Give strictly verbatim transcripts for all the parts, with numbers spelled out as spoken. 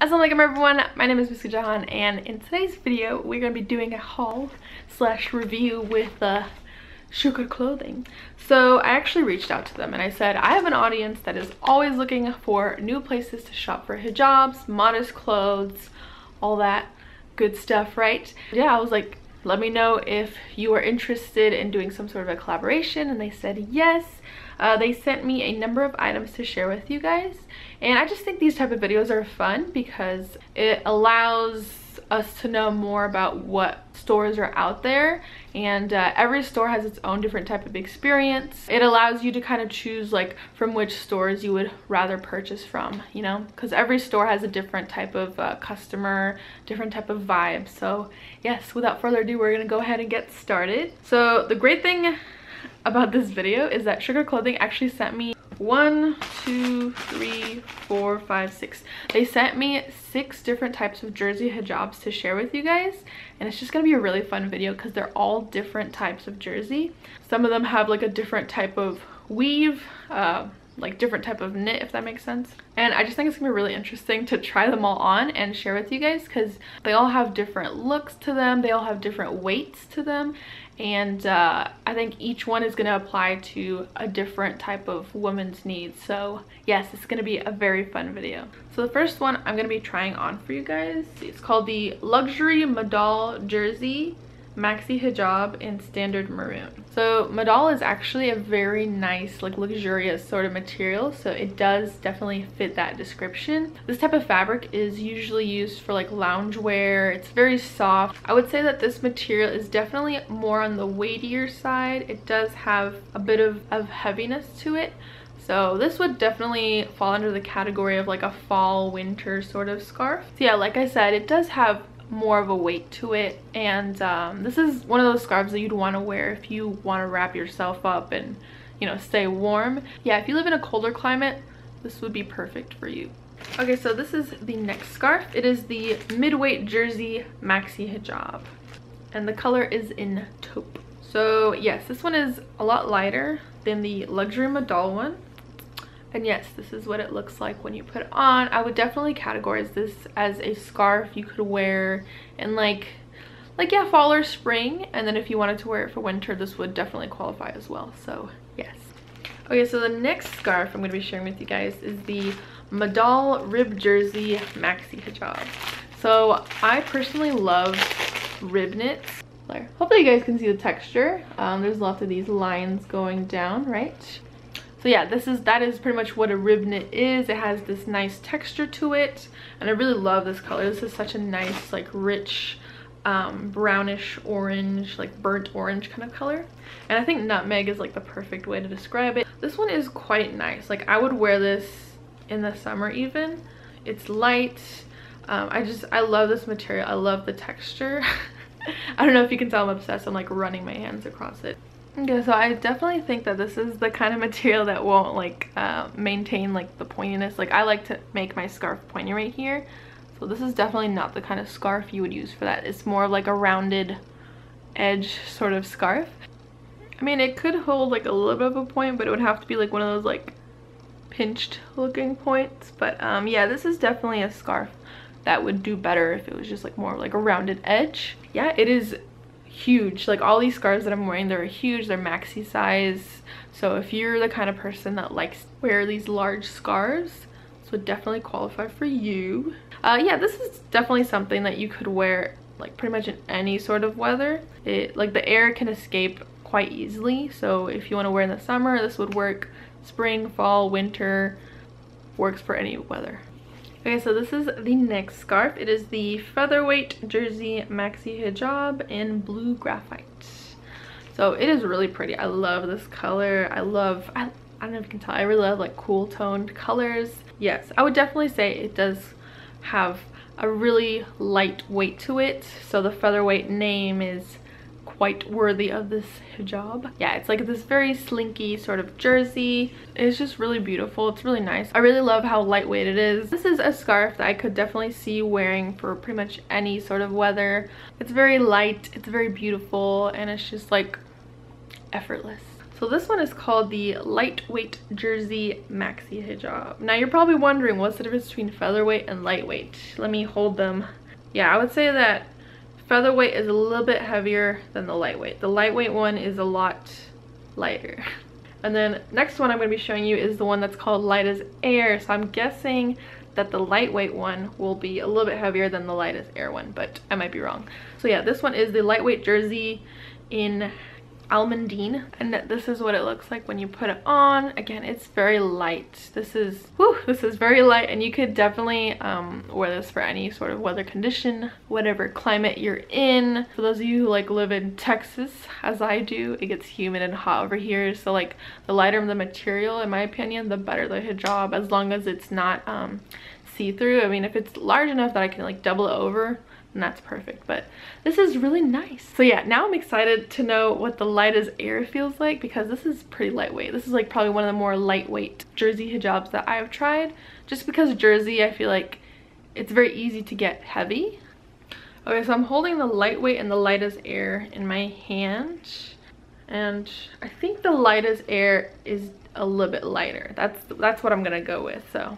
Assalamu alaikum everyone, my name is Muska Jahan, and in today's video we're going to be doing a haul slash review with uh, Shukr clothing. So I actually reached out to them and I said, I have an audience that is always looking for new places to shop for hijabs, modest clothes, all that good stuff, right? Yeah, I was like, let me know if you are interested in doing some sort of a collaboration, and they said yes. Uh, they sent me a number of items to share with you guys, and I just think these type of videos are fun because it allows us to know more about what stores are out there, and uh, every store has its own different type of experience. It allows you to kind of choose like from which stores you would rather purchase from, you know, because every store has a different type of uh, customer, different type of vibe. So yes, without further ado, we're gonna go ahead and get started. So the great thing about this video is that Shukr Clothing actually sent me one two three four five six they sent me six different types of jersey hijabs to share with you guys, and it's just gonna be a really fun video because they're all different types of jersey. Some of them have like a different type of weave, uh, like different type of knit, if that makes sense, and I just think it's gonna be really interesting to try them all on and share with you guys because they all have different looks to them, they all have different weights to them, and uh, I think each one is gonna apply to a different type of woman's needs. So yes, it's gonna be a very fun video. So the first one I'm gonna be trying on for you guys, it's called the Luxury Madal Jersey Maxi Hijab in Standard Maroon. So Madal is actually a very nice, like luxurious sort of material, so it does definitely fit that description. This type of fabric is usually used for like loungewear. It's very soft. I would say that this material is definitely more on the weightier side. It does have a bit of, of heaviness to it. So this would definitely fall under the category of like a fall winter sort of scarf. So yeah, like I said, it does have more of a weight to it, and um, this is one of those scarves that you'd want to wear if you want to wrap yourself up and, you know, stay warm. Yeah, if you live in a colder climate, this would be perfect for you. Okay, so this is the next scarf. It is the Midweight Jersey Maxi Hijab, and the color is in taupe. So yes, this one is a lot lighter than the Luxury Madal one. And yes, this is what it looks like when you put it on. I would definitely categorize this as a scarf you could wear in like, like yeah, fall or spring. And then if you wanted to wear it for winter, this would definitely qualify as well. So yes. Okay, so the next scarf I'm going to be sharing with you guys is the Madal Rib Jersey Maxi Hijab. So I personally love rib knits. Hopefully you guys can see the texture. Um, there's lots of these lines going down, right? So yeah, this is that is pretty much what a rib knit is. It has this nice texture to it, and I really love this color. This is such a nice, like rich, um, brownish orange, like burnt orange kind of color. And I think nutmeg is like the perfect way to describe it. This one is quite nice. Like I would wear this in the summer even. It's light. Um, I just, I love this material. I love the texture. I don't know if you can tell I'm obsessed. I'm like running my hands across it. Okay, so I definitely think that this is the kind of material that won't like uh, maintain like the pointiness. Like I like to make my scarf pointy right here, so this is definitely not the kind of scarf you would use for that. It's more of like a rounded edge sort of scarf. I mean, it could hold like a little bit of a point, but it would have to be like one of those like pinched looking points. But um, yeah, this is definitely a scarf that would do better if it was just like more like a rounded edge. Yeah, it is huge. Like all these scarves that I'm wearing, they're huge, they're maxi size, so if you're the kind of person that likes to wear these large scarves, this would definitely qualify for you. Uh yeah, this is definitely something that you could wear like pretty much in any sort of weather. It like the air can escape quite easily, so if you want to wear in the summer, this would work. Spring, fall, winter, works for any weather. Okay, so this is the next scarf. It is the Featherweight Jersey Maxi Hijab in Blue Graphite. So it is really pretty. I love this color. I love, I, I don't know if you can tell, I really love like cool toned colors. Yes, I would definitely say it does have a really light weight to it. So the Featherweight name is quite worthy of this hijab. Yeah, it's like this very slinky sort of jersey. It's just really beautiful. It's really nice. I really love how lightweight it is. This is a scarf that I could definitely see wearing for pretty much any sort of weather. It's very light, it's very beautiful, and it's just like effortless. So this one is called the Lightweight Jersey Maxi Hijab. Now you're probably wondering, what's the difference between featherweight and lightweight? Let me hold them. Yeah, I would say that featherweight is a little bit heavier than the lightweight. The lightweight one is a lot lighter. And then next one I'm going to be showing you is the one that's called Light as Air. So I'm guessing that the lightweight one will be a little bit heavier than the Light as Air one, but I might be wrong. So yeah, this one is the Lightweight Jersey in Almondine, and this is what it looks like when you put it on. Again, it's very light. This is whew, this is very light, and you could definitely um wear this for any sort of weather condition, whatever climate you're in. For those of you who like live in Texas, as I do, it gets humid and hot over here, so like the lighter the material, in my opinion, the better the hijab, as long as it's not um see-through. I mean, if it's large enough that I can like double it over, and that's perfect, but this is really nice. So yeah, now I'm excited to know what the Light as Air feels like, because this is pretty lightweight. This is like probably one of the more lightweight jersey hijabs that I've tried, just because jersey, I feel like it's very easy to get heavy. Okay, so I'm holding the lightweight and the Light as Air in my hand, and I think the Light as Air is a little bit lighter. That's that's what I'm gonna go with. So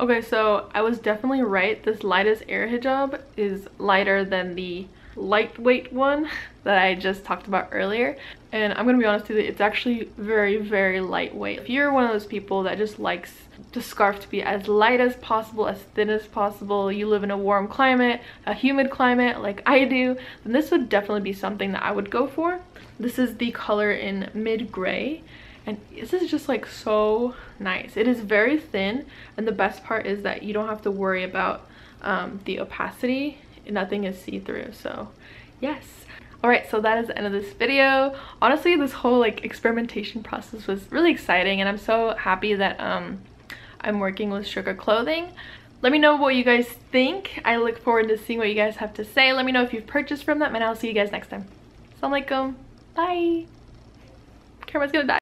okay, so I was definitely right. This Light as Air hijab is lighter than the lightweight one that I just talked about earlier. And I'm gonna be honest with you, it's actually very, very lightweight. If you're one of those people that just likes the scarf to be as light as possible, as thin as possible, you live in a warm climate, a humid climate like I do, then this would definitely be something that I would go for. This is the color in mid gray. And this is just like so nice. It is very thin, and the best part is that you don't have to worry about um, the opacity. Nothing is see-through, so yes. Alright, so that is the end of this video. Honestly, this whole like experimentation process was really exciting, and I'm so happy that um, I'm working with Shukr Clothing. Let me know what you guys think. I look forward to seeing what you guys have to say. Let me know if you've purchased from them, and I'll see you guys next time. Assalamualaikum. Bye. Camera's gonna die.